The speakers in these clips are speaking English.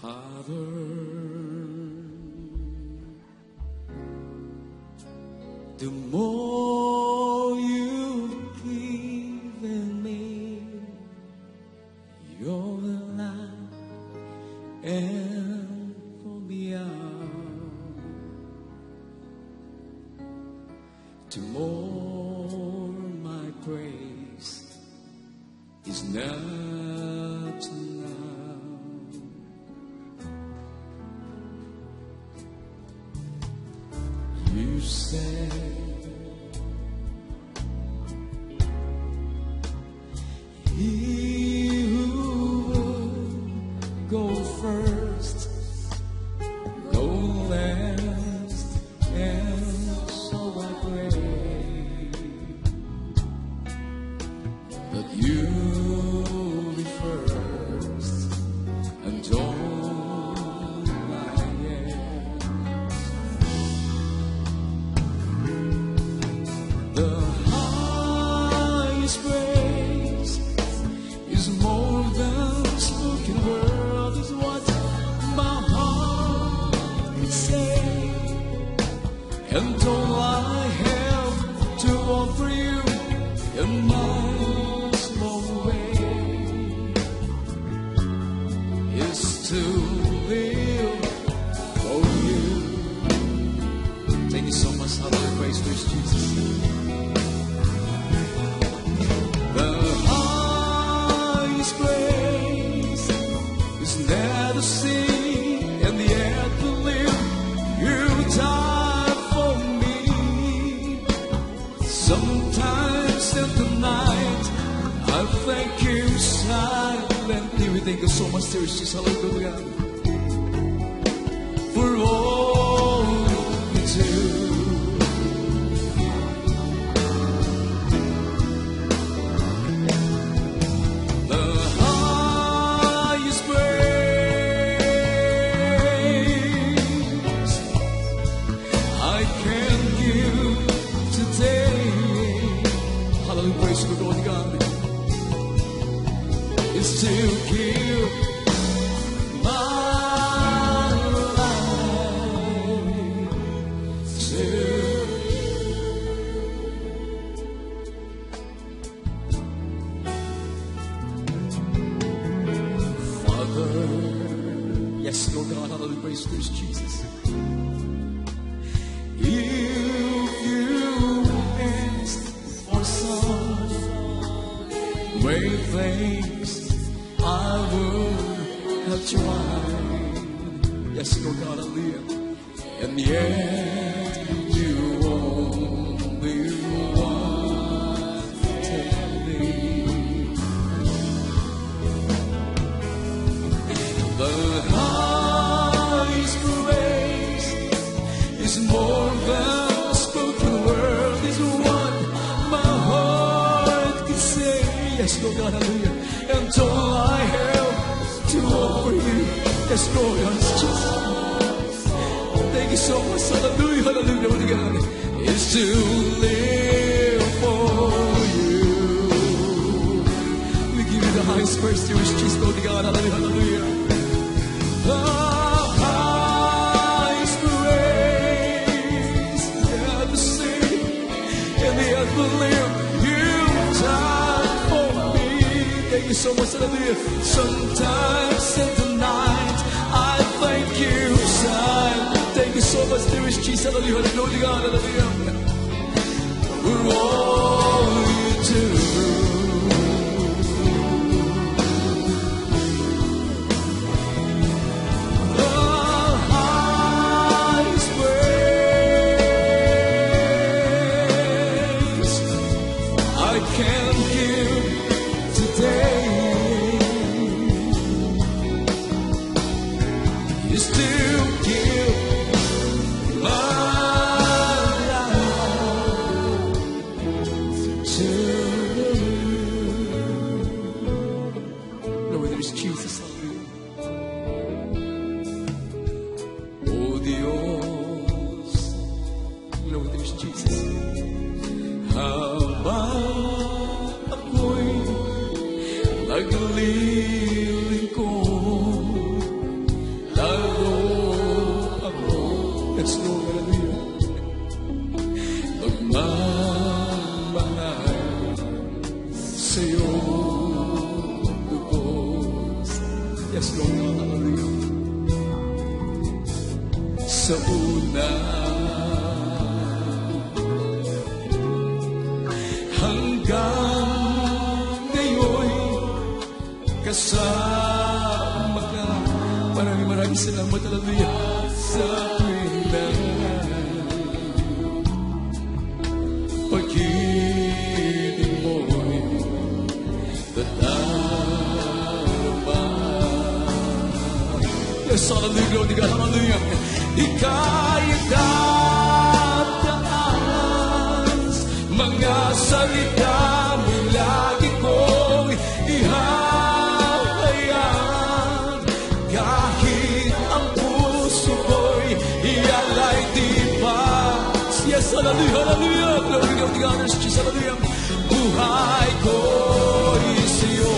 Father, the more you've given me, your life and for beyond, the more my praise is not enough. You said he who would go first, go last, and so I pray. But you be first and all my the highest praise is more than spoken word, is what my heart would say, and all I have to offer you in my small way is to live for you. Thank you so much, Father. Praise to Jesus. Sometimes in the night, I thank you silently. We thank you so much, Jesus. Hallelujah. For all you do. The highest praise I can give today. Praise to Lord God is to give my life to you. Father, yes, Lord God, hallelujah, praise to Jesus. Great things I would have tried. Yes, Lord God, I live. And yet you only wanted me. The highest praise is more than spoken word, is what my heart can say. Yes, Lord God, hallelujah, and all I have to offer you. Yes, Lord God, it's Jesus. Thank you so much, hallelujah, hallelujah, Lord God, is to live for you. We give you the highest praise, dear Jesus, Lord God, hallelujah, hallelujah. Highest praise, yeah, the sin and the unbelief. So much, hallelujah. Sometimes in the night, I thank you, son. Thank you so much, there is Jesus, hallelujah, hallelujah, God, hallelujah. We're all you do. The highest praise I can give today. Jesus, oh Dios, Lord, there's Jesus. How about ako'y naglilingkod Yes, Lord God, hallelujah. Sa una, hanggang ngayon, kasama ka. Maraming salamat, hallelujah. Sa una, pag-ibig mo'y yes, hallelujah, Lord God, hallelujah. Ika'y tataas, mga salita mo lagi kong ihahayag. Kahit ang puso ko'y iyalay di pa. Yes, hallelujah, hallelujah, glory God, the honors, Jesus, hallelujah. Buhay ko'y sa'yo.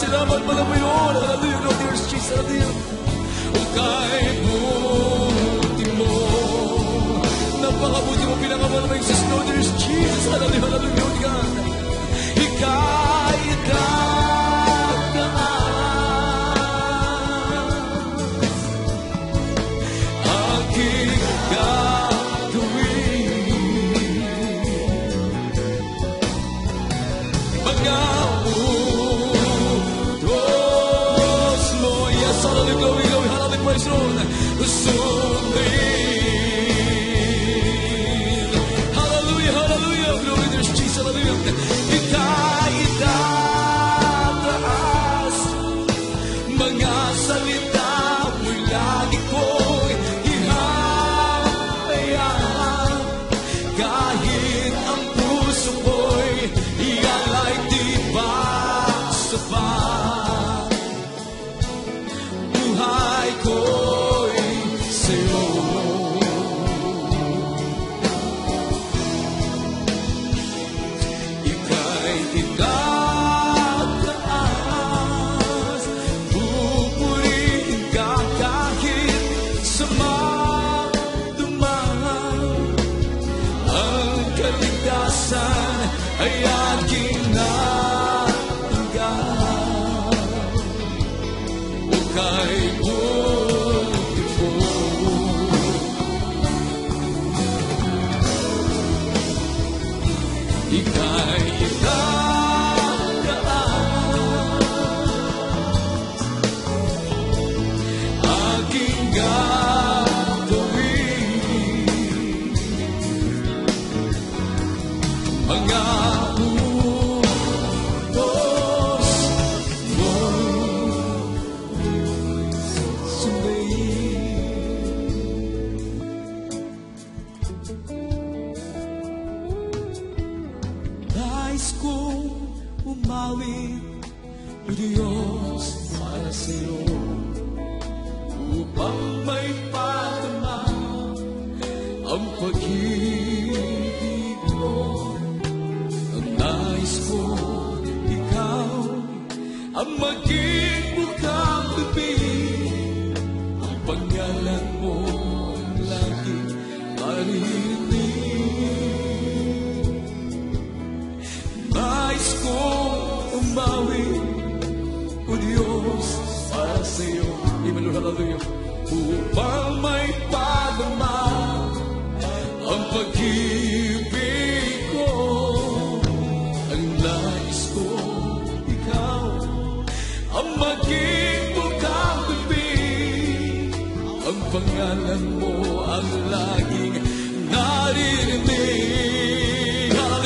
Salamat pala mo yun. Hallelujah, Lord, there's Jesus. Hallelujah. O kahit buti mo, napakabuti mo, pinakamal mo yung Jesus. Lord, there's Jesus. Hallelujah, hallelujah, Lord God. Ika'y itataas, aking gagawin, pag-aun sundin. Hallelujah, hallelujah, glory to Jesus, hallelujah. Ika'y itataas, mga salita mo'y lagi ko'y ihahayag. Kahit ang puso ko'y iyalay di pa sapat. Buhay ko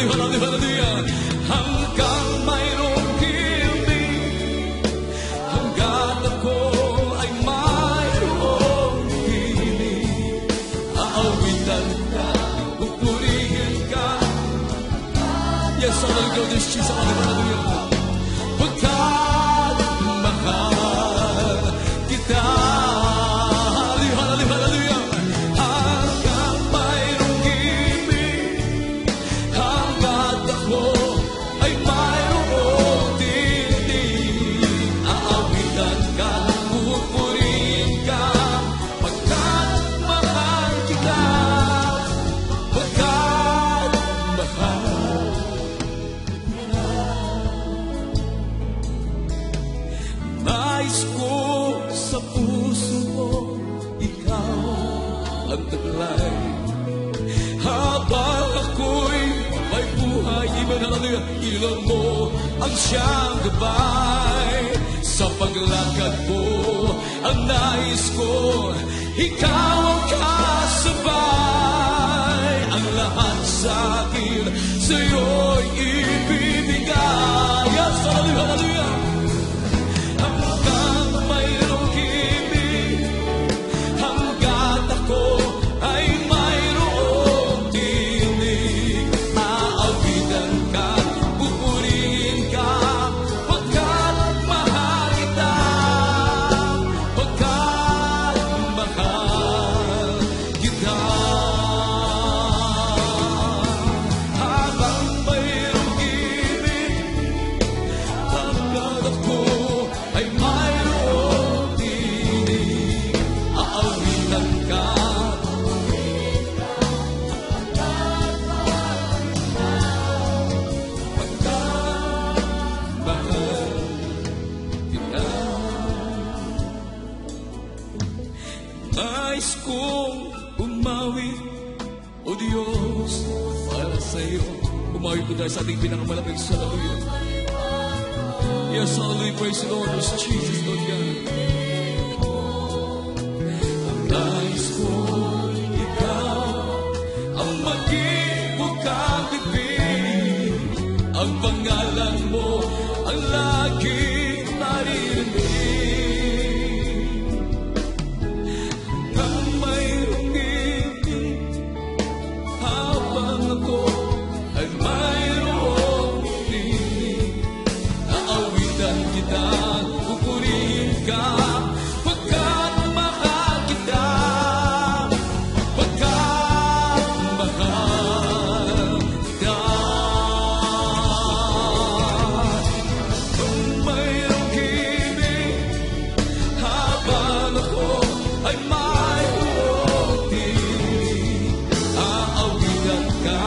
hallelujah, hallelujah, hanggang mayroong ibig, tuloy at ilaw mo ang siyang gabay. Sa paglakad ko, ang nais ko, ikaw ang kasabay. Ang lahat sa akin, sa'yo'y ibibigay. Yes, hallelujah, hallelujah. Hanggang mayroong ibig, hanggat ako ay mayroong tinig. Aawitan ka, pupurihin ka, pagkat mahal kita, pagkat mahal kita. Habang mayroong ibig, hanggat ako ay mayroong tinig. Aawitan ka, pagkat mahal kita. Nais kong umawi, O Diyos, para sa'yo. Umawi po tayo sa ating pinakamalapit sa lawin. Yes, hallelujah, praise the Lord, it's Jesus, Lord God. Ang nais ko, ikaw, ang maging bukang-ibig. Ang pangalan mo, ang laging narinig. Hanggang mayroong ibig, habang ako ay mayroong tinig. Aawitan kita, pupurihin ka, pagkat mahal kita, pagkat mahal kita. Kung mayroong ibig, habang ako ay mayroong tinig. Aawitan ka,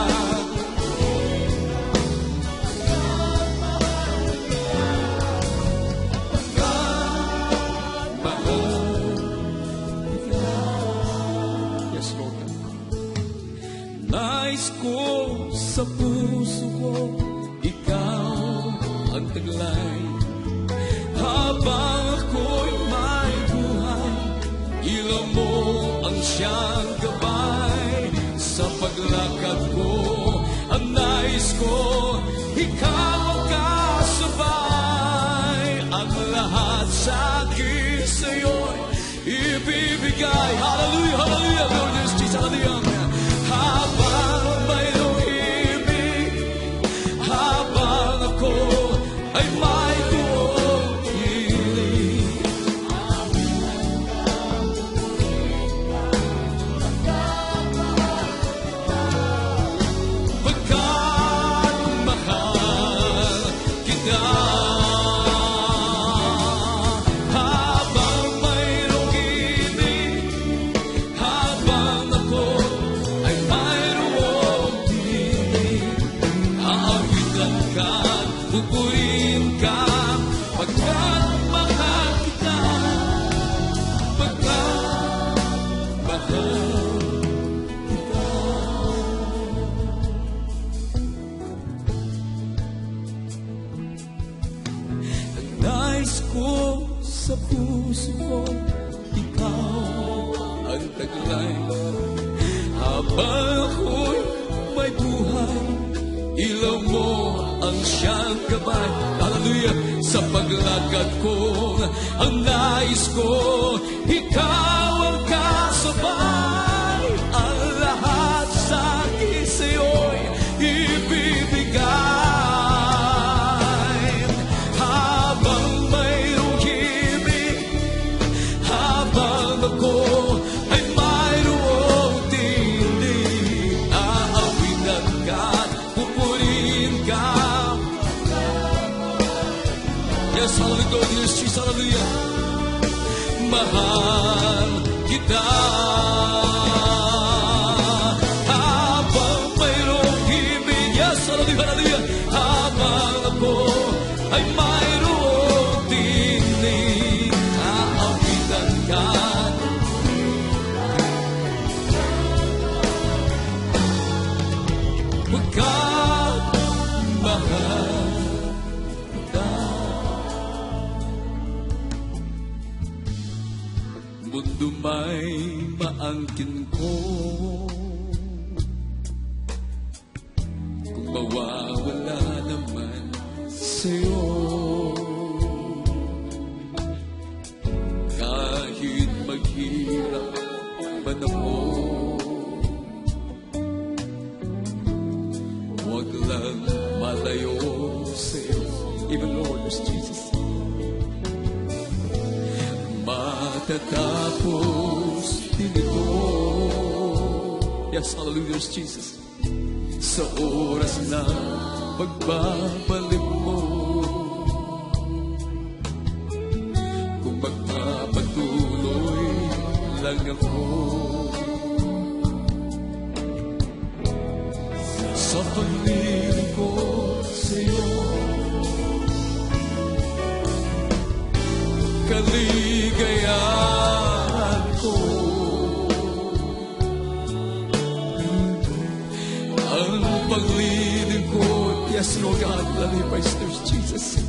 yes, Lord. Nais ko sa puso ko, ikaw ang taglay. Habang ako'y may buhay, ilaw mo ang siyang gabay. Sa paglakad ko, ang nais ko, ikaw ang kasabay. Ang lahat sa akin sa'yo'y ibibigay. Hallelujah, hallelujah, Lord, yes, Jesus, hallelujah. Habang mayroong ibig, habang ako ay mayroong hiling. Pagkat mahal kita, habang mayroong ibig, habang ako ay mayroong hiling. Aawitan ka, pupurihin ka, pagkat mahal kita, pagkat mahal kita. Nais ko sa puso ko, ikaw ang taglay. Habang ako'y may buhay, ilaw mo ang siyang gabay. Hallelujah! Sa paglakad ko, ang nais ko, ikaw ang kasabay. Ang lahat sa akin sa'yo'y ibibigay. Habang mayroong ibig, habang ako ay mayroong tinig. Aawitan ka, pupurihin ka. Yes, hallelujah, Lord, yes, Jesus, hallelujah. Mahal kita, habang mayroong ibig. Yes, hallelujah, hallelujah. Habang ako ay mayroong tinig. Aawitan ka, pagkat mahal dumay maangkin ko. Kung mawawala naman sa'yo, kahit maghirap man ako, huwag lang malayo sa'yo. Even Lord, it's Jesus. Matatapos din ito. Yes, hallelujah, Jesus. Sa oras na pagbabalik mo, kung magpapatuloy lang ako sa pag-ibig ko sa'yo, kaligayahan ko ang paglilingkod. Yes, Lord God, lalipay there's Jesus.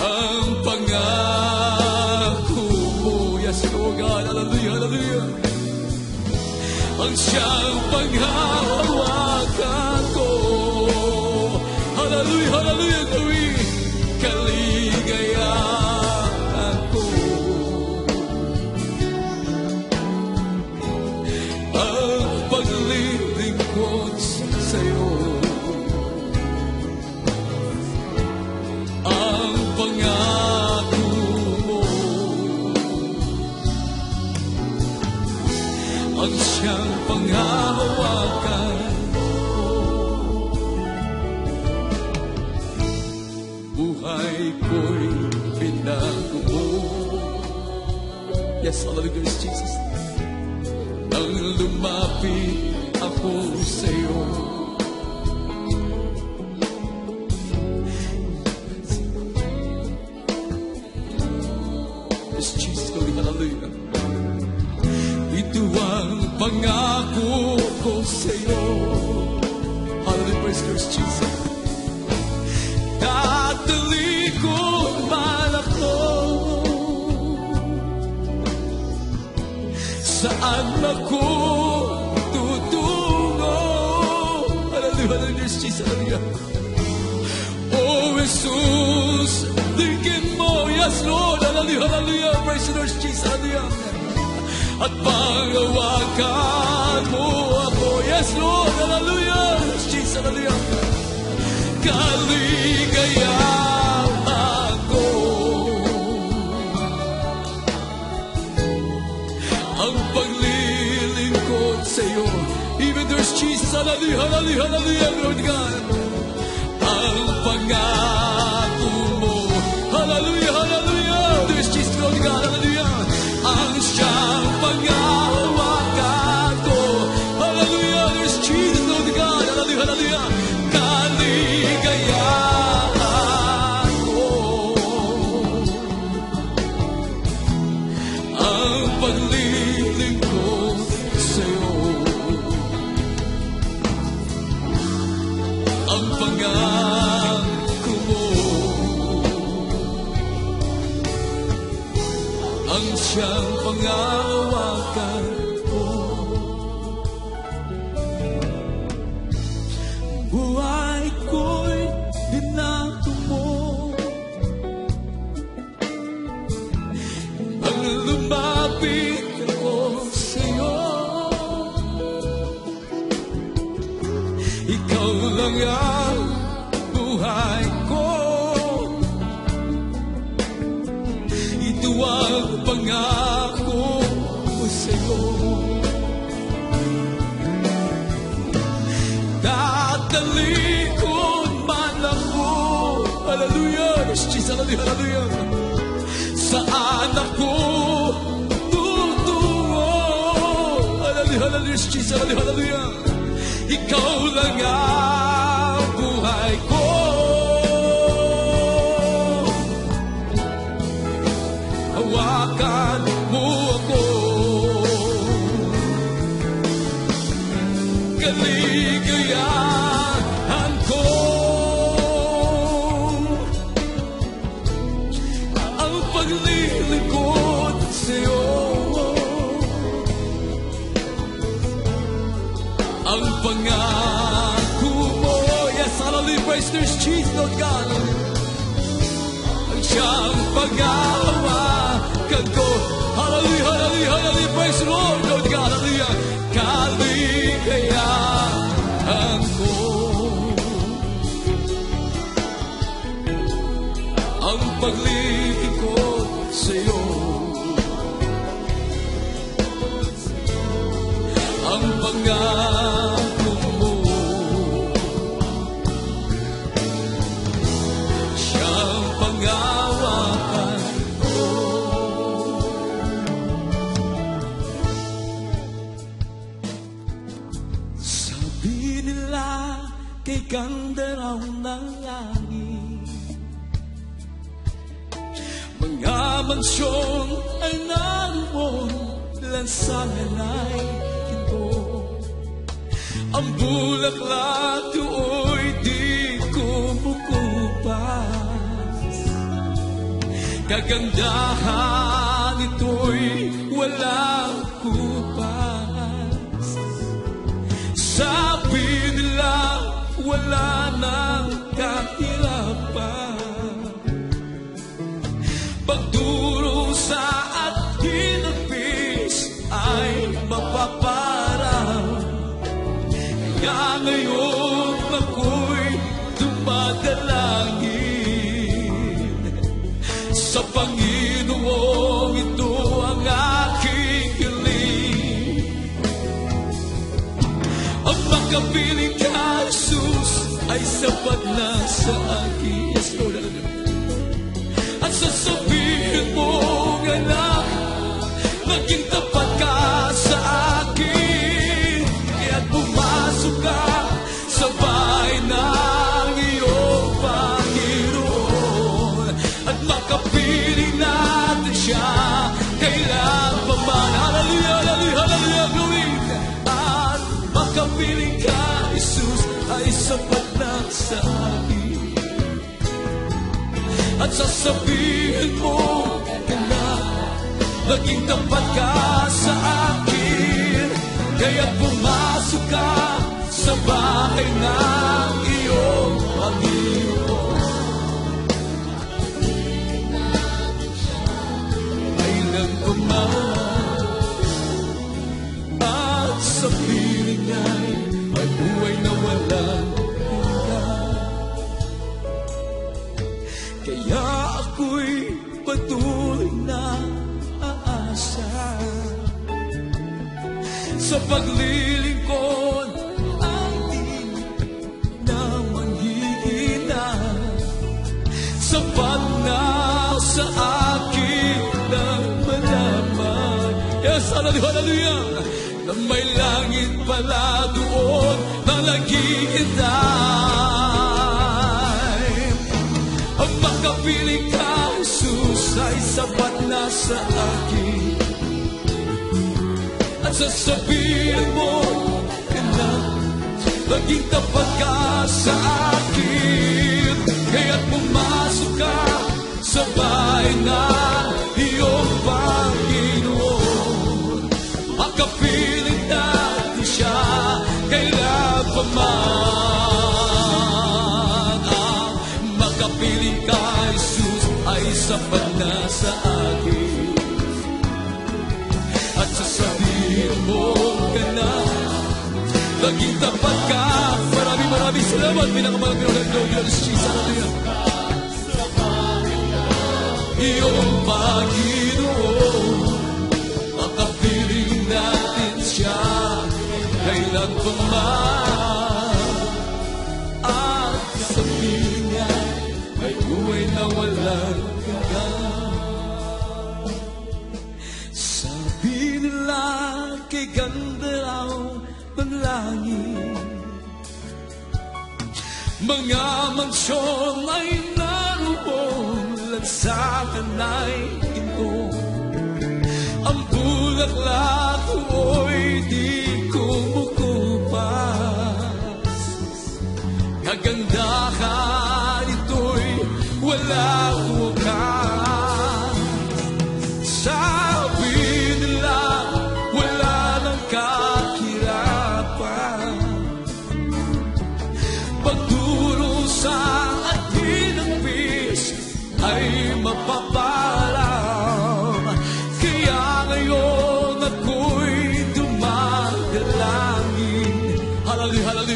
Ang pangako mo, yes, Lord God, hallelujah, hallelujah. Ang siyang panghahawakan ko, hallelujah, hallelujah, tuwi. Ang panghahawakan ko, buhay ko'y binago mo. Yes, hallelujah, Jesus. Nang lumapit ako sa'yo, yes, Jesus, hallelujah. Ito ang pangako ko sa'yo. Hallelujah, praise Christ Jesus. Tatalikod man ako, saan ako tutungo? Hallelujah, hallelujah, Jesus, hallelujah. Oh, Jesus, tingin mo, yes, Lord, hallelujah, hallelujah, praise Christ Jesus, hallelujah. At panghawakan mo ako, yes, Lord, hallelujah, Jesus, hallelujah. Kaligayahan ako, ang paglilingkod sa'yo. Even there's Jesus, hallelujah, hallelujah, hallelujah, Lord God. Ang pangako mo, hallelujah, hallelujah, there's Jesus, Lord God, hallelujah. Ang siyang panghahawakan ko, hallelujah, there's Jesus, Lord God, hallelujah, hallelujah. Kaligayahan ko, ang paglilingkod sa'yo, ang pangako mo, ang siyang panghahawakan ko. Buhay ko'y binago mo, ang lumapit ako sa'yo, ikaw lang ang buhay ko. Ito ang pangako hallelujah. Saan ako tutungo? Hallelujah, hallelujah, Jesus, hallelujah. Ikaw lang ang buhay ko. Hawakan mo ako, kaligayahan ko. Pag-ibig ko pangako mo. Yes, hallelujah, praise His chief, Lord God. Ang siyang pag-awa ko. Hallelujah, hallelujah, hallelujah, praise the Lord, Lord God. Hallelujah, kaligayaan ko. Ang pag-ibig ko sa'yo. Ang pangako mo, siyang pangawakan ko. Sabi nila kay kang daraw ng langit, mga mansyon ay naroon lang sa nanay. Ang bulaklak do'y di kumukupas, kagandahan ito'y walang kupas. Sabi nila wala nang kahirapan, pagdurusa at hinagpis ay mapaparang. Kaya ngayon ako'y dumadalangin sa Panginoong ito ang aking hiling. Ang makapiling ka, Jesus, ay sapat na sa akin. Yes, Lord, hallelujah. At sasabihin mo, anak, maging tapat ka sa akin. Sabay ng iyong Panginoon, at makapiling natin siya kailan pa man. Hallelujah, hallelujah, hallelujah, glory. At makapiling ka, Jesus, ay sapat na sa akin. At sasabihin mo na naging tapat ka sa akin, kaya pumasok ka sa bahay ng iyong Panginoon. Kailan kumawa at sa piling niya'y may buhay na walang hanggan. Kaya ako'y patuloy na aasa sa paglilingkod. Sapat na sa akin ng malaman. Yes, hallelujah, hallelujah. Na may langit pala doon na naghihintay. Ang makapiling ka, Jesus, ay sapat na sa akin. At sasabihin mo, anak, naging tapat ka sa akin. Kaya't pumasok ka sa bahay ng iyong Panginoon. Makapiling natin siya kailan pa man. Makapiling ka, Jesus, ay sapat na sa akin. At sasabihin mo ka na naging tapat ka. Maraming salamat, pinakamalang Lord Jesus, iyong Panginoon. Makapiling natin siya kailan pa man, at sa piling niya may buhay na walang hanggan. Sabi nila kay ganda raw ng langit, mga mansyon ay naroon lang sa kanayin ko. Ang bulaklak ko'y di kumukupas, kagandahan ito'y walang wakas. Sabi nila wala ng kahirapan,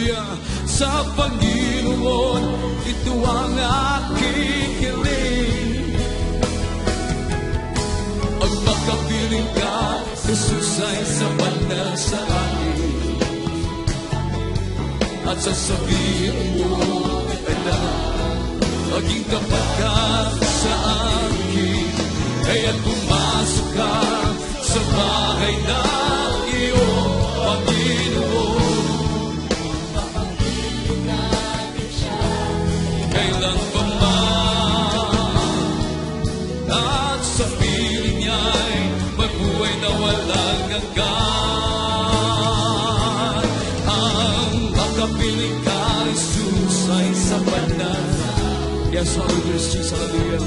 pagpapatuloy sa Panginoon. Ito ang aking hiling. Ang makapiling ka, Jesus ay sapat na sa akin. At sasabihin mo, anak, maging tapat ka sa akin. Kaya pumasok ka sa bahay na iyong Panginoon. Mapapagpili natin siya kailan pa man, at sa piling niya'y may buhay na walang hanggan. Ang makapiling ka, Jesus ay sapat na. Yes, Lord, yes, Jesus, hallelujah.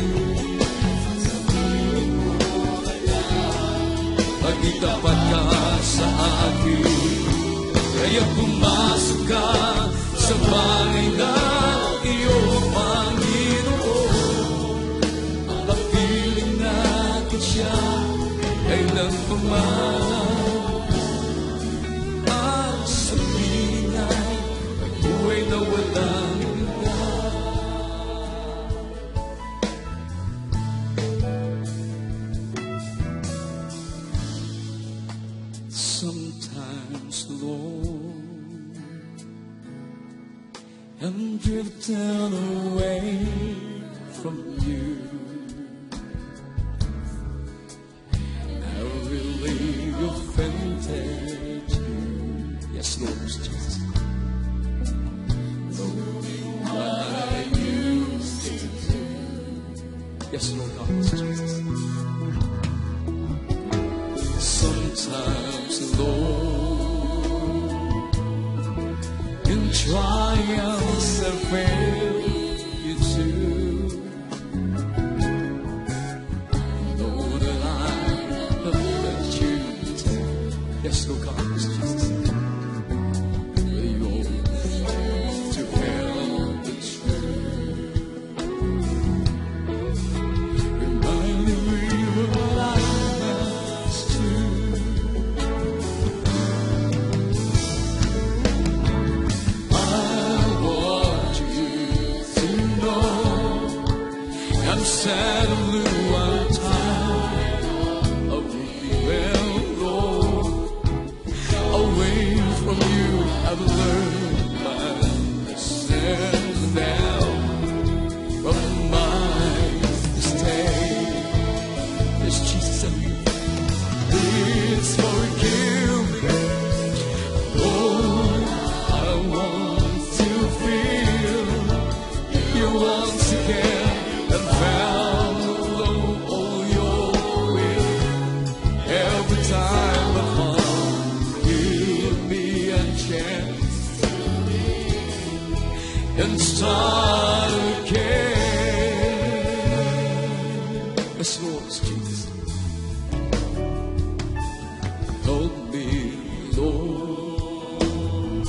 Magitapat ka sa akin, kaya pumasok ka sa bahay na iyong Panginoon. Ang kapiling natin siya ay nang pumalang, at sa piling ay buhay na walang drifting away from you. I really offended you. Yes, Lord Jesus. Knowing what I used to do. Yes, Lord Jesus. Sometimes, Lord, in triumph I fail you too. I know that I have let you down. Yes, Lord God, Jesus. But you're faithful to tell the truth. Remind me what I must do. I want I'm sad and blue, I'm tired of being alone. Away from you, I've learned my lesson now. From my mistake, it's Jesus and you. Please forgive me. Oh, I want to feel you once again. Start again. Yes, Lord Jesus. Help me, Lord.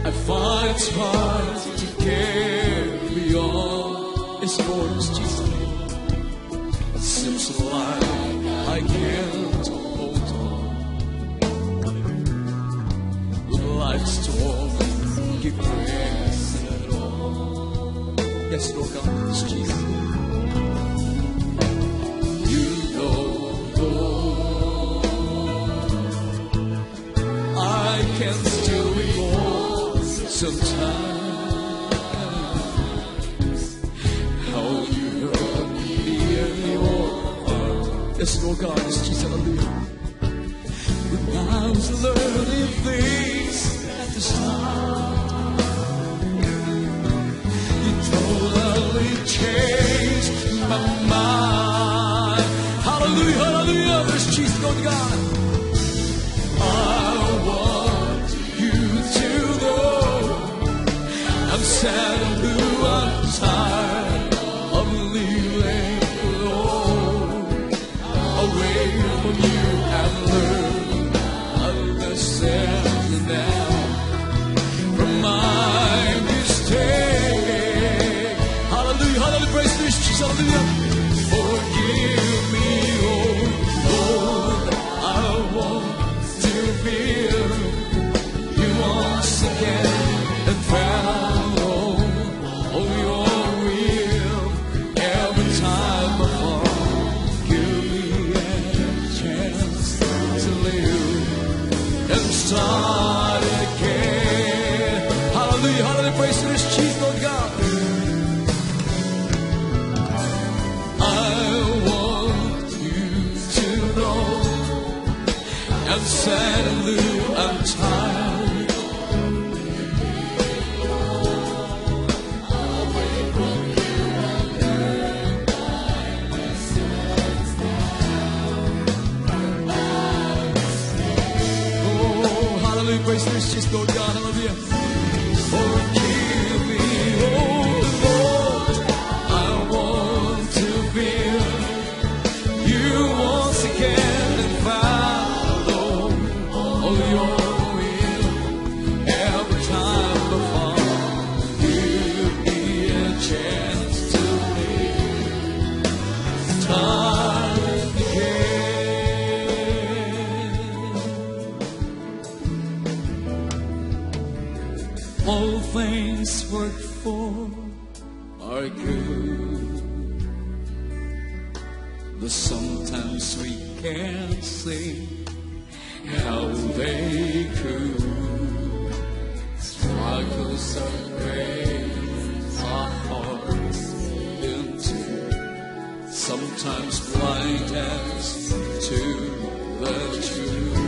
I find it's hard to carry on. Yes, Lord Jesus. It seems like I can't hold on. Life's torn. Give prayer. Yes, Lord God, it's Jesus. You know, Lord, I can still be born sometimes. How you hurt me and your heart. Yes, Lord God, it's Jesus. When I was learning things at the start, totally changed my mind. Hallelujah, hallelujah. There's Jesus, Lord God. I want you to know I'm sad and blue, I'm tired of leaving alone. Away from you, I've learned understand now from my mistake. Forgive me, oh Lord, I want to feel you once Hallelujah, hallelujah, praise to this chief, Lord God. I want you to know I'm sad and blue, I'm tired. Oh, hallelujah, praise to this chief, Lord God, hallelujah. Forgive me, oh Lord, I want to feel you once again and follow all your will. Every time before, give me a chance to live time again. All things worked for our good, but sometimes we can't see how they could. Struggles are great, our hearts into sometimes blind as to the truth.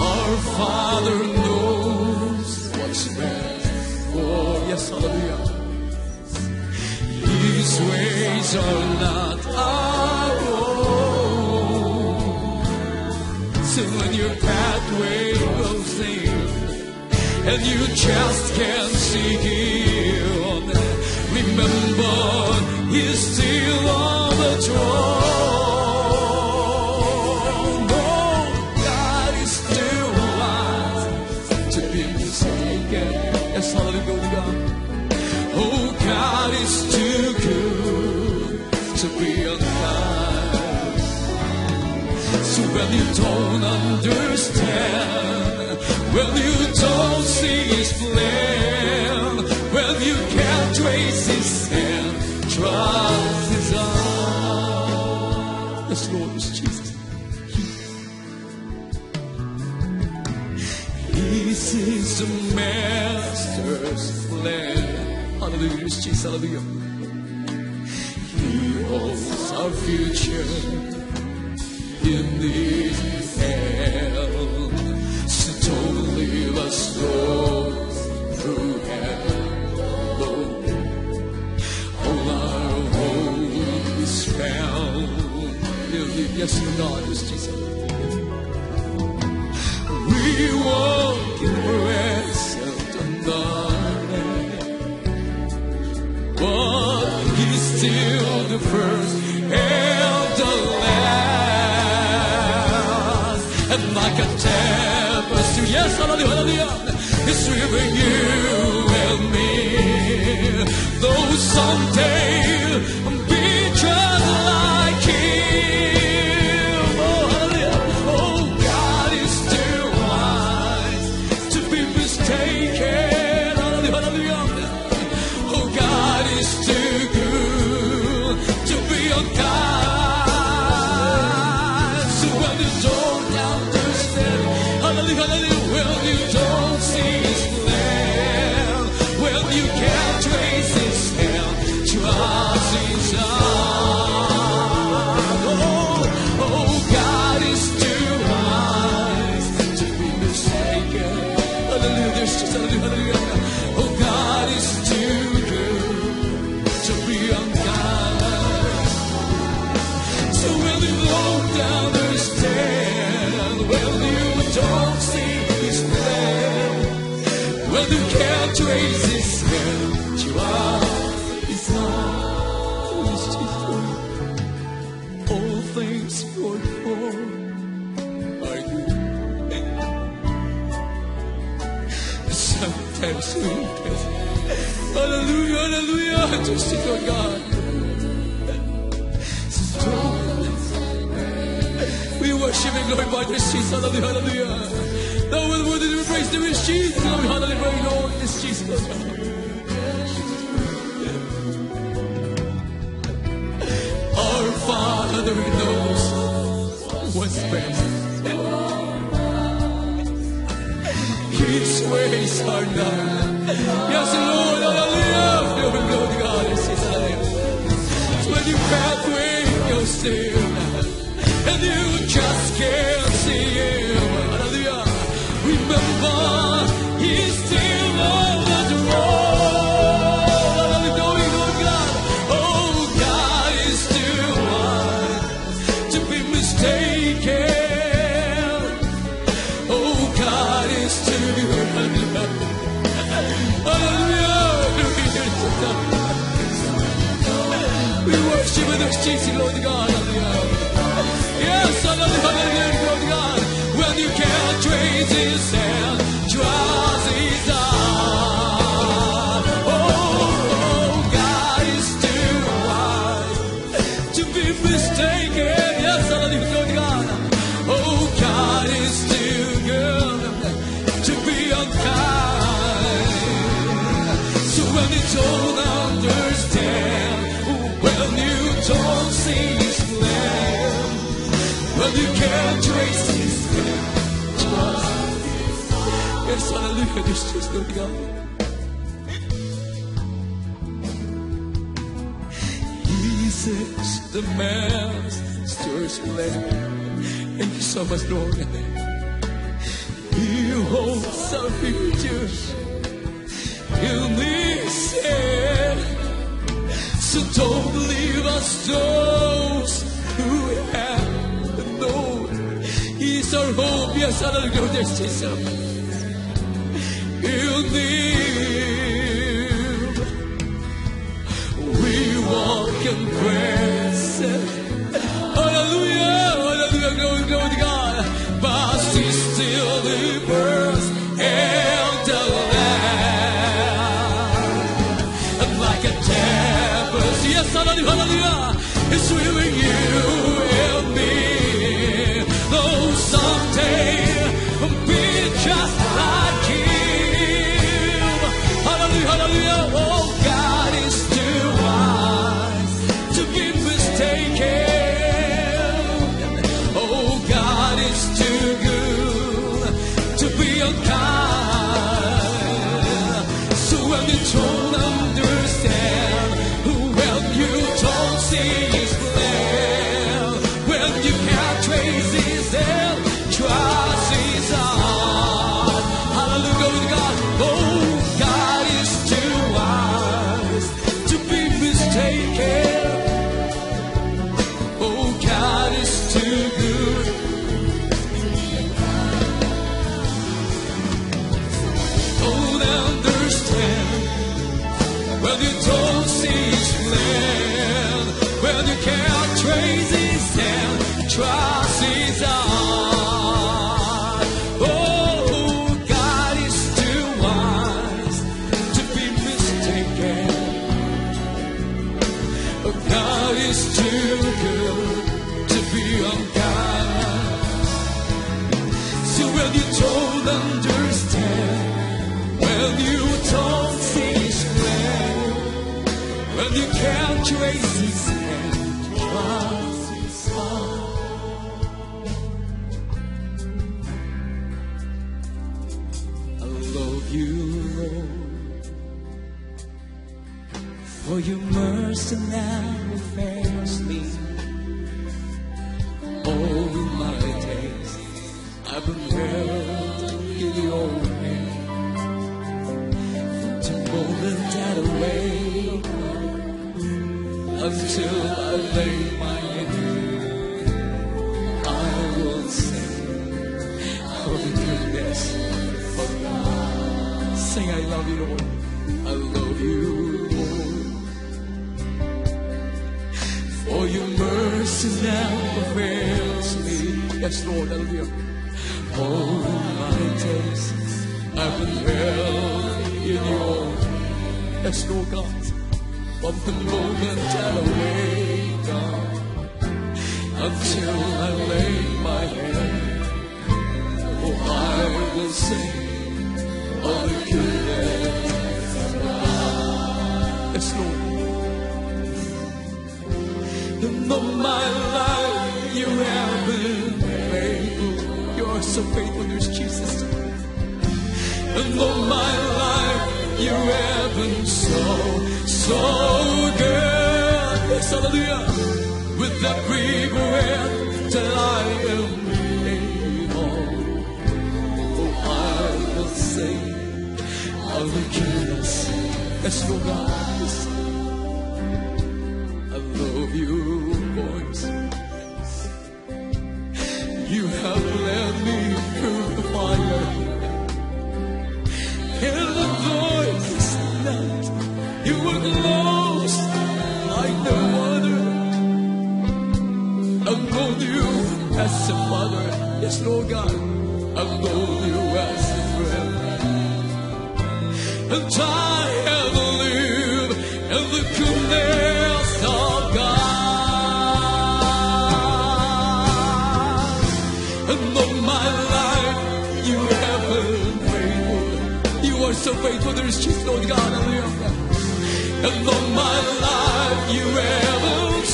Our Father knows what's best. Oh, yes, hallelujah. His ways are not our own. So when your pathway goes in and you just can't see Him, remember He's still on the throne. Yes, hallelujah, glory to God. Oh, God is too good to be unkind. So when you don't understand, when you don't see His plan, when you can't trace His hand, trust His arm. Yes, Lord, it's Jesus. He sees the Master's plan. Hallelujah, Jesus, hallelujah. He holds our future in His hand. So don't leave us go through hell alone. All our hope is found. Yes, God, yes, Jesus. We walk in the rest of the night, but He's still the first and the last. And like a tempest, yes, hallelujah, hallelujah, He's sweeping you and me. Though someday I'll be just like Him. Oh, hallelujah, oh, God is still taken, hallelujah, hallelujah. Oh, God is too good to be unkind. So when you don't understand, hallelujah, hallelujah, when you don't see His plan, when you can't trace His hand, trust His arm. Oh, oh, God is too wise to be mistaken. Oh, God is too good to be unkind. So when you don't understand, when you don't see His plan, when you can't trace His hand, you are His love. All things work for sweet. Hallelujah, hallelujah, just to your God. We worship and glorify this Jesus, hallelujah, hallelujah. Thou wilt worthy to be praised, there is Jesus, hallelujah, hallelujah, Lord, this Jesus. Our Father knows what's best. His ways are none. Yes, Lord, all I live, there will go to God and says I live. It's when you pathway goes still, and you just can't see Him. Hallelujah. Remember, He's still on the road. Hallelujah, Lord God. Oh, God is still one to be mistaken. Jesus, Lord God, yes, I love you, Lord God. When you can't trace His hand, trust His arm. Oh, God is too wide to be mistaken. Yes, I love you, Lord God. Oh, God is too good to be unkind. So when it's all understand, when you don't see His plan, when you can't trace His plan, yes, hallelujah, there's just no God. He says the master's plan. Thank you so much, Lord. He holds our futures in His hand. So don't leave us those who have no. He's our hope. Yes, hallelujah. There's this up. He'll live. We walk in grace. Hallelujah. Hallelujah. Glory, glory to God. But He still delivers and the land. And like a dam. Yes, hallelujah, hallelujah, it's swimming you and me. Though someday be just like Him. Hallelujah, hallelujah, oh God is too wise to be mistaken. Oh God is too good to be unkind. So when you don't understand, don't see His plan. When you can't trace His hand, trust His arm. Hallelujah, God. Oh, God is too wise to be mistaken. Oh, God is too good. Don't understand when you don't see His plan. When you can't trace His hand, trust His arm. Oh, God is too wise to be mistaken. Oh, God is too good to be unkind. So when you don't understand, when you don't see His plan, when you can't trace His hand, for Your mercy never fails me. All my days I've been held in Your hand. From the moment that I wake until I lay my head, I will sing for the goodness of God. Sing, I love You, Lord. I love You, Lord. For Your mercy never fails me. Yes, Lord, hallelujah. All my days I've been held in Your hand. Yes, Lord God. From the moment that I wake up until I lay my head, oh, I will sing of the goodness of God. Yes, Lord. And all my life You have been faithful. You are so faithful, there's Jesus. and for my life you have been so good. Yes, hallelujah. With every breath till I am able, oh, I will sing of the goodness as you rise. I love you, boys. You have led me through the fire, and the voice that you were close like the water. I've known you as a father, yes, Lord God. I've known you as a friend, and I have lived in the goodness of God. So faithful, there is just Lord God, hallelujah. And all my life you have been so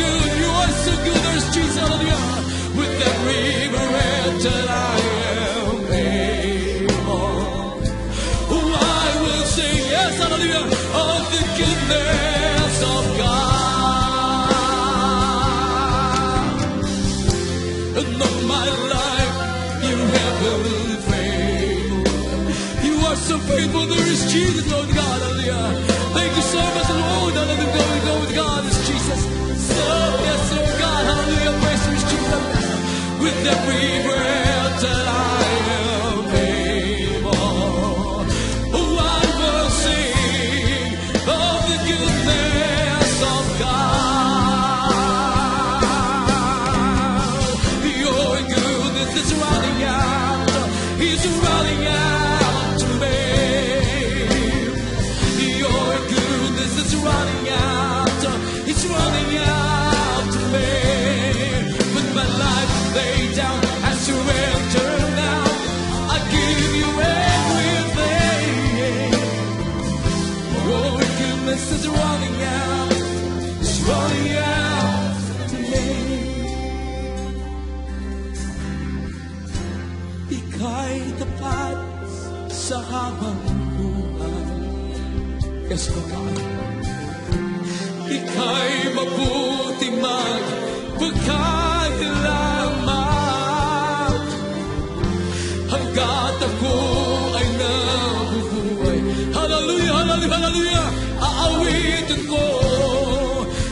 good. You are so good, there is Jesus, hallelujah. With every breath that I am able, oh, I will sing, yes, hallelujah, of the goodness of God. And all my life you have been so faithful, there is Jesus, Lord God, hallelujah. Thank you so much, Lord, hallelujah. Go with God, is Jesus. So, yes, Lord God, hallelujah. Praise to Jesus. With every breath that I am able, oh, I will sing of the goodness of God. Your goodness is running out. He's running out. Is running out, it's running out today. Ika'y tapat sa habang buhay, yes, Lord God. Ika'y mabuti magpakailanman, hanggat ako ay nabubuhay. Hallelujah, hallelujah, hallelujah. Aawitin ko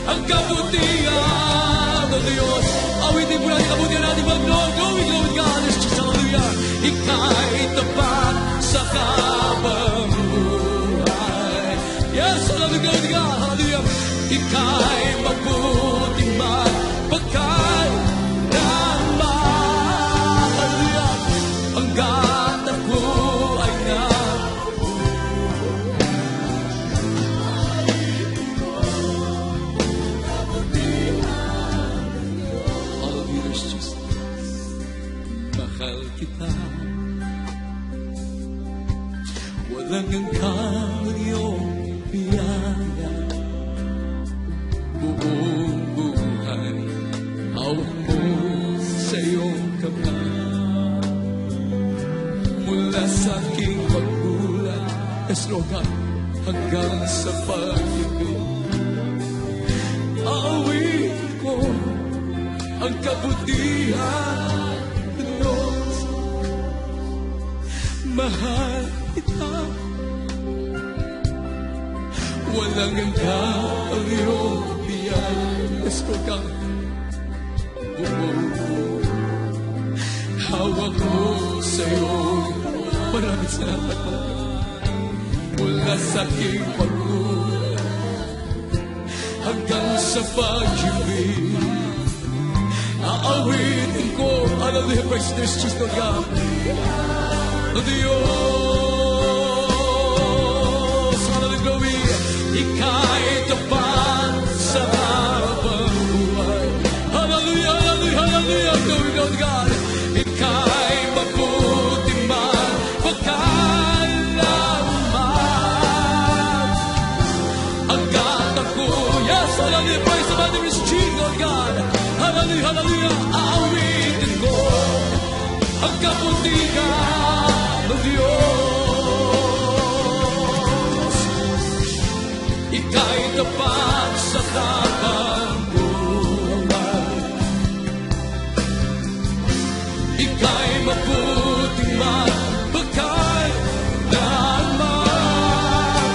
ang kabutihan ng Diyos. Awitin po natin kabutihan natin Panginoon. Going with God is just hallelujah. Ika'y tapat sa habang buhay, yes, hallelujah, go with God, hallelujah. Ika'y mabuting magpakailanman, hallelujah, hanggat ako ay kita. Walang hanggang ang iyong biyaya, buong buhay hawak ko sa iyong kamay. Mula sa aking pagbulag, eslogan hanggang sa pag-ibig, aawit ko ang kabutihan. Mahal kita, walang hanggang ang iyong biyaya. Esko ka, hawak ko sa'yo. Maraming salamat po mula sa aking pagkulang hanggang sa pag-ibig. Aawitin ko, hallelujah, praise this Jesus, Lord God. Dios, hallelujah, ika'y tapat sa habang buhay. Hallelujah, hallelujah, hallelujah, glory to God. Ika'y mabuting magpakailanman, hanggat ako, yes, hallelujah, praise the Lord, is King, Lord God. Hallelujah, hallelujah, aawitin ko ang kabutihan. amado Diyos. Ika'y tapat sa tapang buhay, ika'y mabuting magbagay na alman.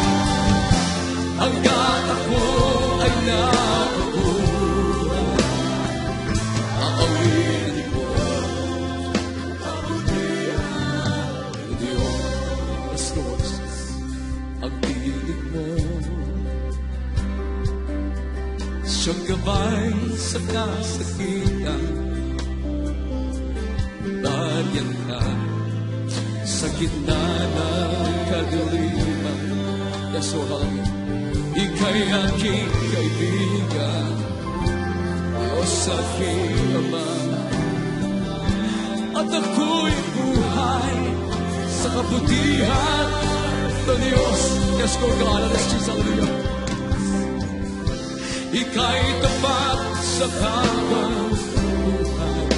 Hanggat ako ay nabubuhay, aawin ko kabutihan ng Diyos. Ang pilit mo siyang gabay sa kasakitan. Banyan ka sa gitna ng kadiliman. Yasohan, ika'y aking kaibigan, Diyos aking Ama. At ako'y buhay sa kabutihan ng Diyos. Yasohan ka na nasisang Diyos. Ika'y tapat sa habang buhay,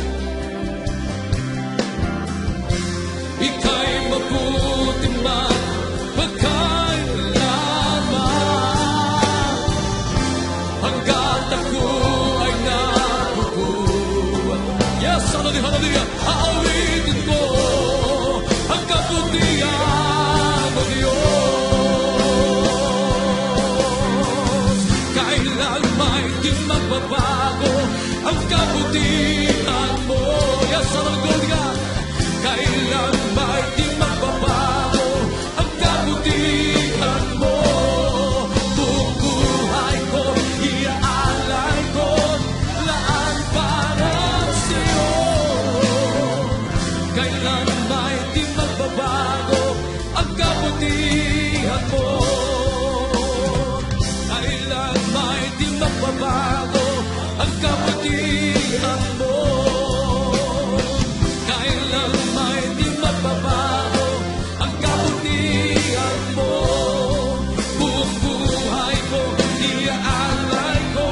ika'y mabuting magpakailanman. Hanggat ako ay nabubuhay, yes, hallelujah, aawitin ko ang kabutihan ng Diyos. Magbabago ang kabutihan mo, yes, hallelujah. Kailan ba'y di magbabago ang kabutihan mo? Buong buhay ko, iaalay ko laan para sa'yo. Kailan ba'y di magbabago ang kabutihan mo? Kailan ba'y di magbabago ang kabutihan mo? Kailan may di magbabago ang kabutihan mo? Buong buhay ko, iaalay ko.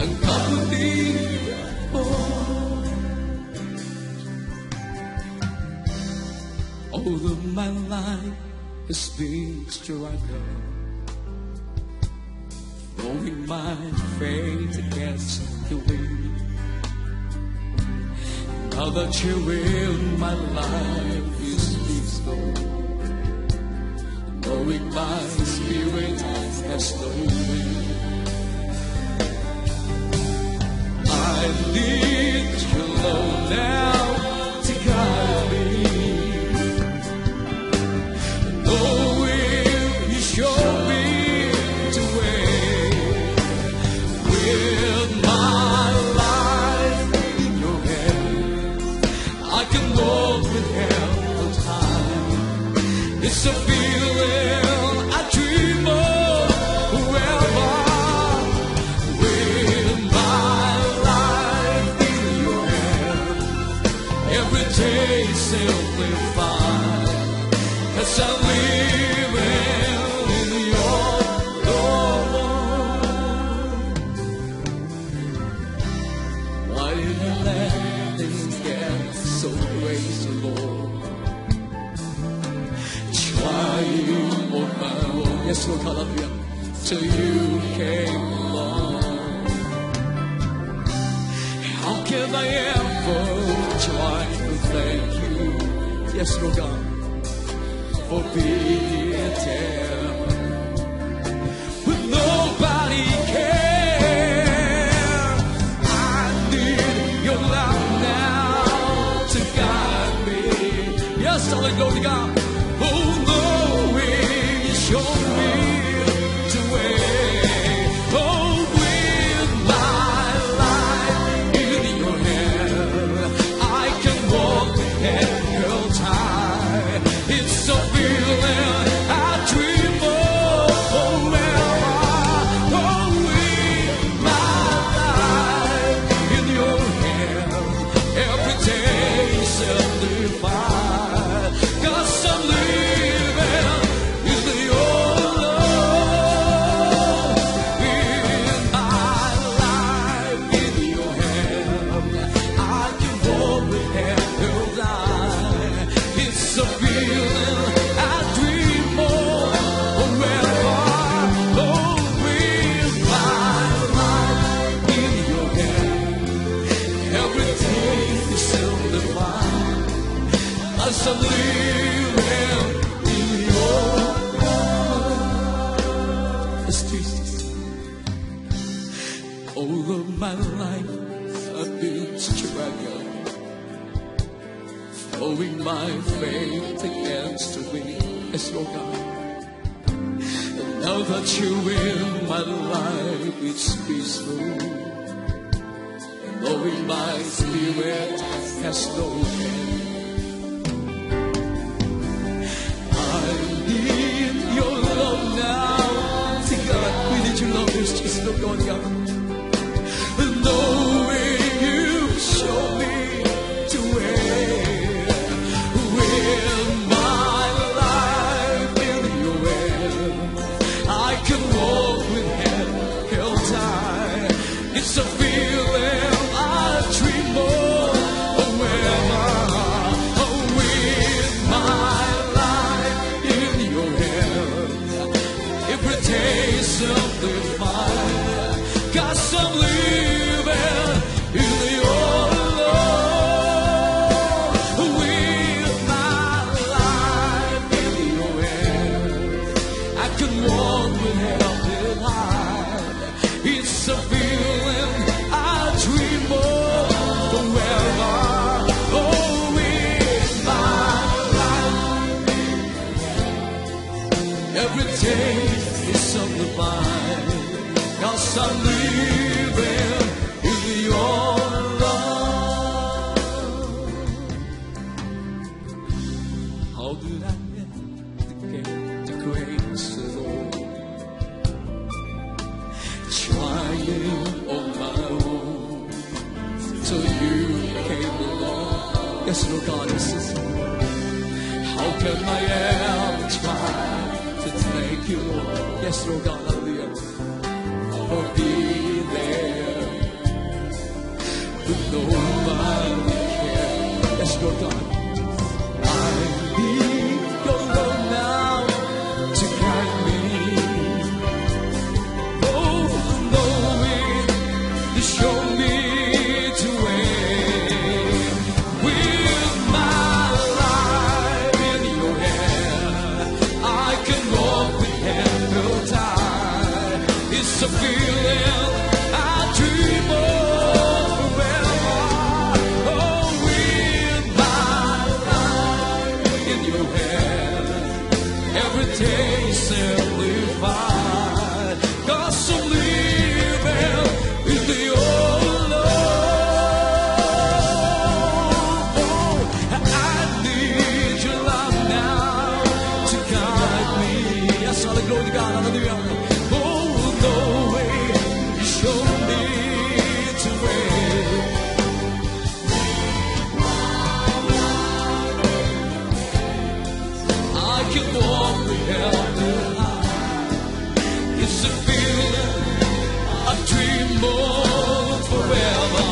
Ang kabutihan mo. All of my life has been struggle, throwing my faith against the wind. Now that you will, my life is peaceful, knowing my spirit has no wind. I need your love now to guide me. It's a feeling I dream of forever. With my life in your hand, every day simply fine, 'cause I'm living in your love. Why did you let things get so crazy, Lord? Yes, Lord, I love you till you came along. How can I ever try to thank you? Yes, Lord God, for being there with nobody care. I need your love now to guide me. Yes, I'll let go to God. Oh, knowing you show got some. All of my life I've been struggling, throwing my faith against the wind. Yes, Lord God. And now that you're in my life, it's peaceful. Knowing my spirit has no end. I need your love now. See, God, we need your love. It's just not going up. Knowing you show me to where. It's a feeling I dream of, with my life in your hands. Every taste of the fire, got some living in your love. With my life in your hands, I can walk with healthy life. It's a feeling. Taste of the vine, 'cause I'm living in your love. How did I get the grace at all? Trying on my own till you came along. Yes, Lord God, this is how can I ever try? Thank you, Lord. Yes, Lord God, hallelujah. For being there with nobody cares. Yes, Lord God. I need your love now to guide me. Oh, knowing to show me to where. With my life in your hand, I can walk. It's a feeling I dream of forever. Oh, with my life in your hand, every day simplified. 'Cause I'm living with your love. Oh, I need your love now to guide me. Yes, all the glory to God, hallelujah. It's a feeling I dream of forever.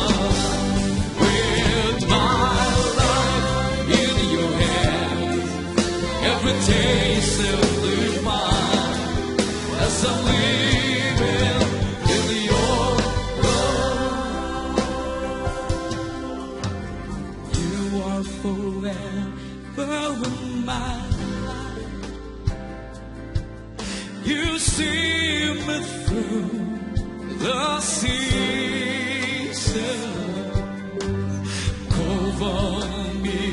With my life in your hands, every day simply mine. As I'm living in your love, you are forever mine. You see me through the seasons, cover me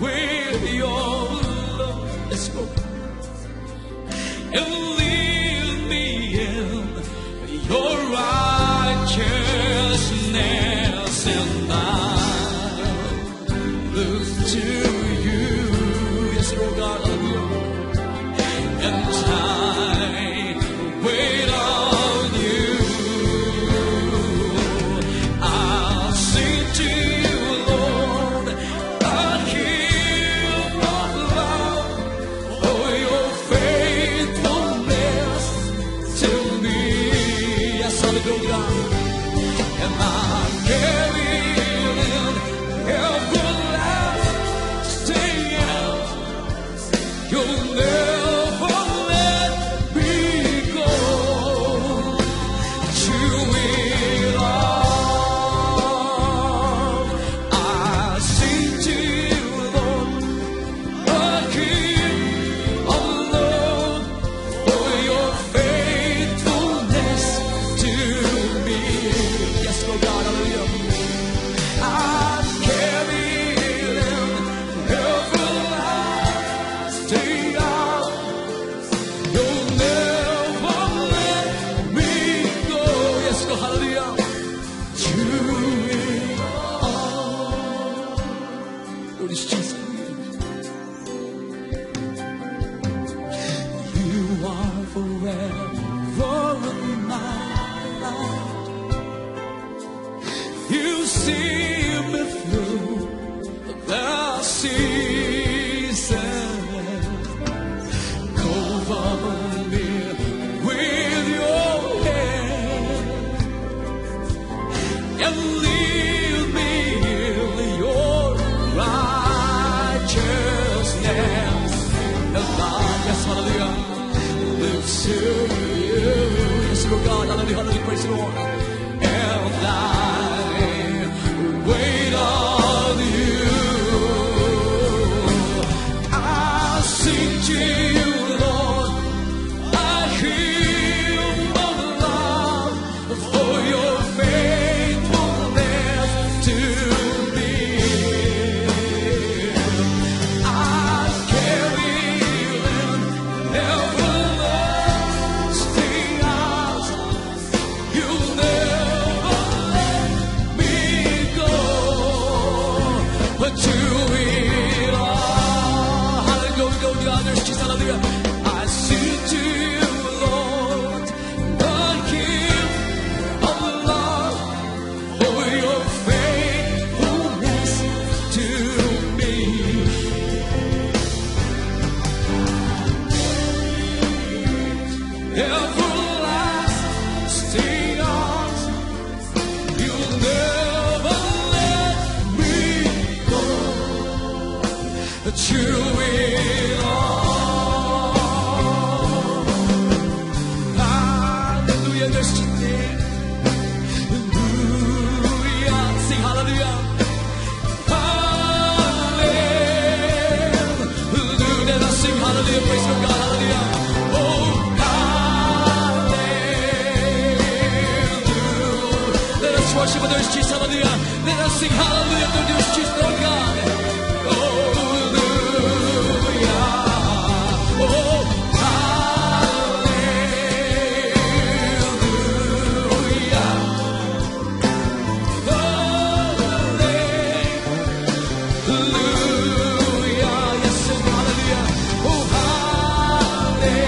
with your love. Let's go. And lead me in your righteousness, and I look to you. Yes, Lord God, and time. Wait on you. I'll sing to you, Lord, a hymn of love for your faithfulness. To you, yes, Lord God, hallelujah, praise the Lord. And I wait on you. I sing to you, Lord. I hear of the love for your faithfulness to me. I can't even help. Everlasting arms, you'll never let me go. But you will all. Hallelujah, there's today. Hallelujah, sing hallelujah. Hallelujah, sing hallelujah, praise the God, hallelujah. Worship of those Jesus, hallelujah. Let us sing hallelujah to those Jesus, Lord God. Hallelujah. Oh, hallelujah. Hallelujah. Yes, sing hallelujah. Oh, hallelujah.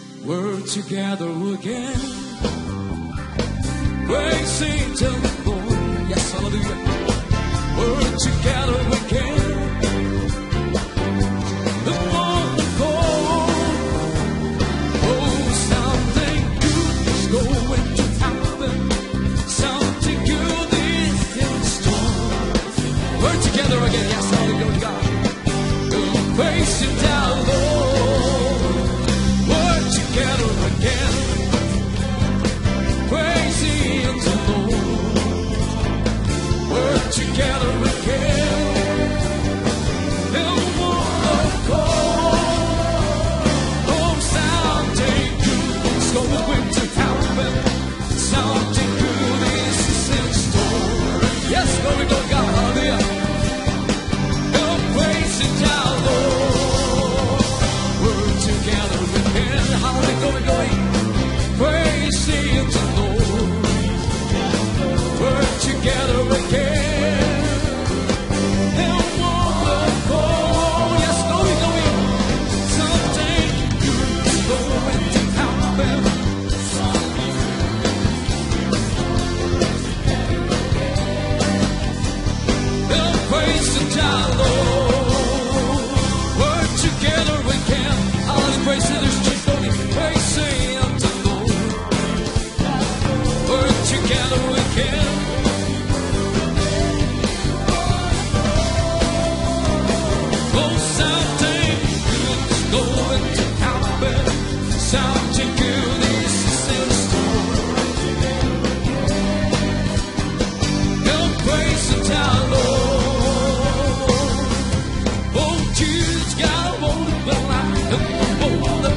We're together again, praising to the Lord. Yes, hallelujah. We're together again. The wonderful, oh, something good is going to happen. Something good is in store. We're together again. Yes, hallelujah, God. We're praising down, Lord. Together again, and one accord. Oh, something good is going to happen. Something good is in store. Yes, glory to God, hallelujah. And praise it down, Lord. We're together again, hallelujah, glory, glory. Praise it to the Lord. We're together again. Got a wonderful life, and the wonderful God.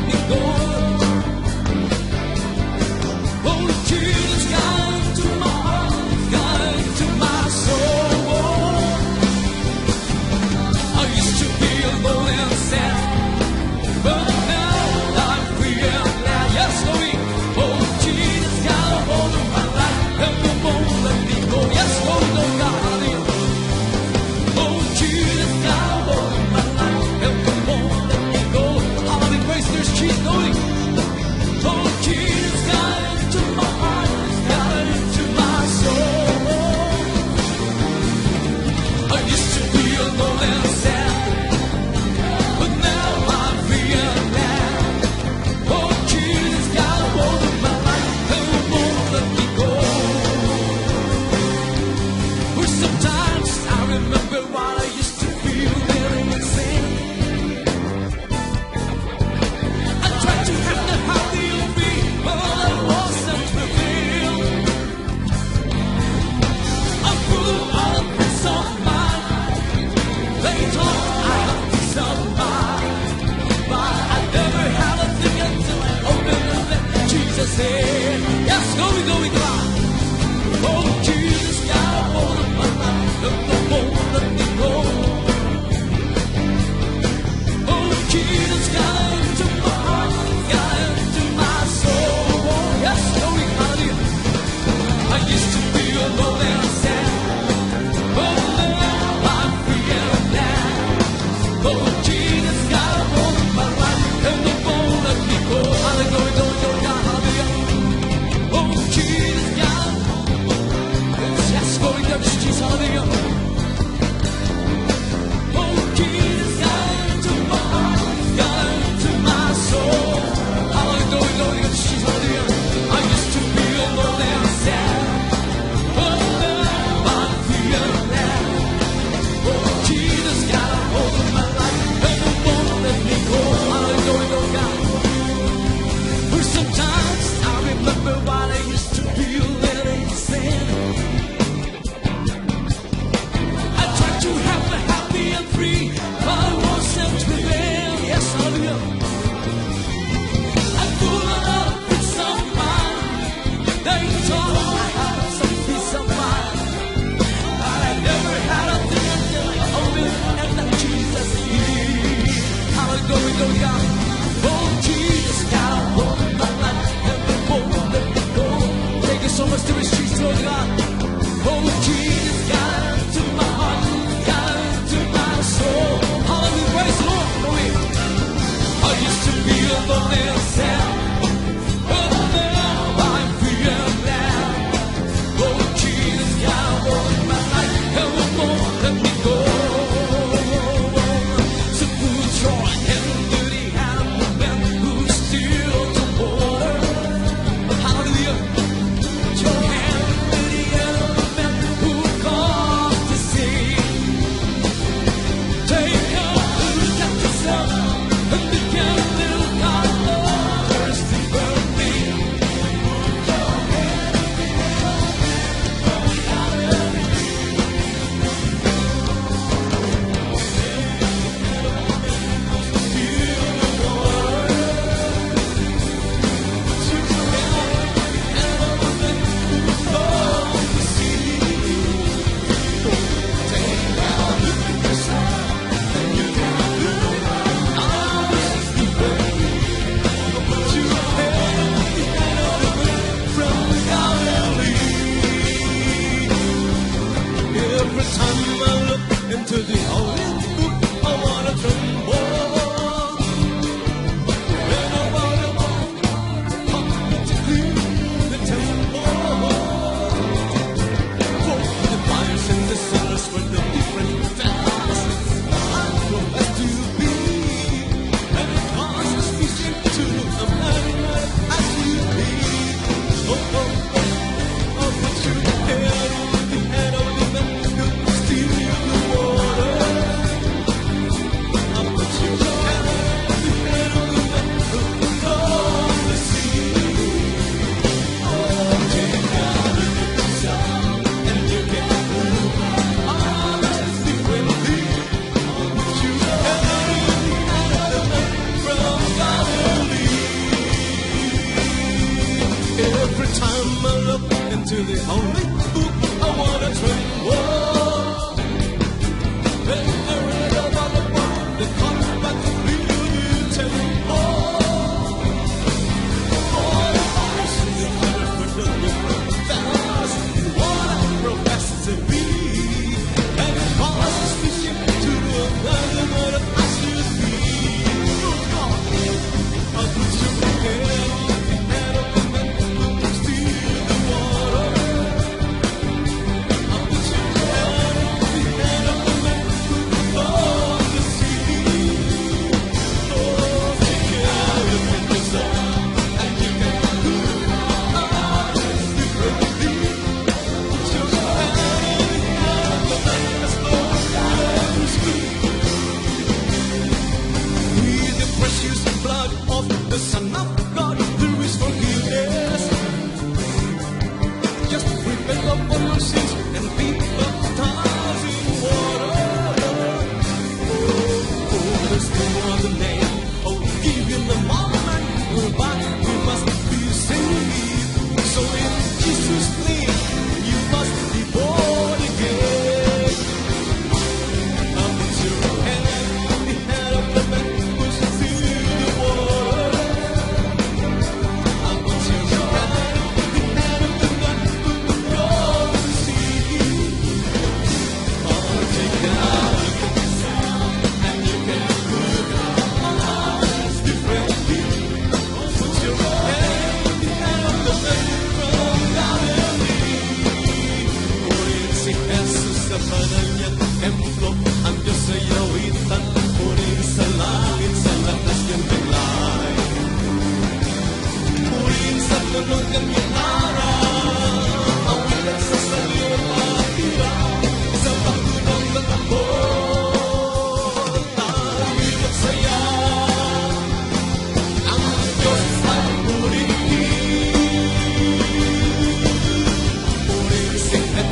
Mula sa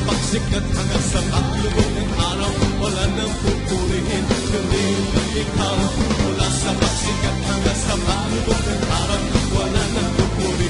paksikat hanggang sa malubog ng harap, wala nang pupuri.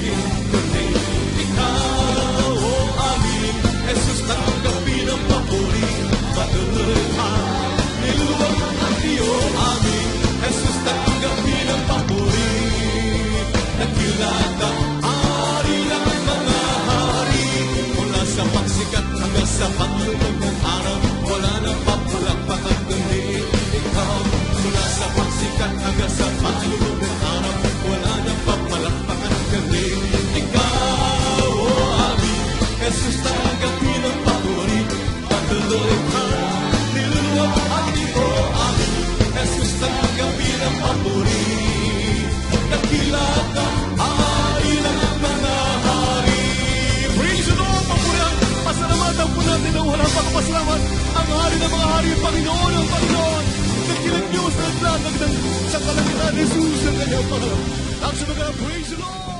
Sa kalangitan ni Jesus ang kanyang pangalan. Ang sumagang praise the Lord!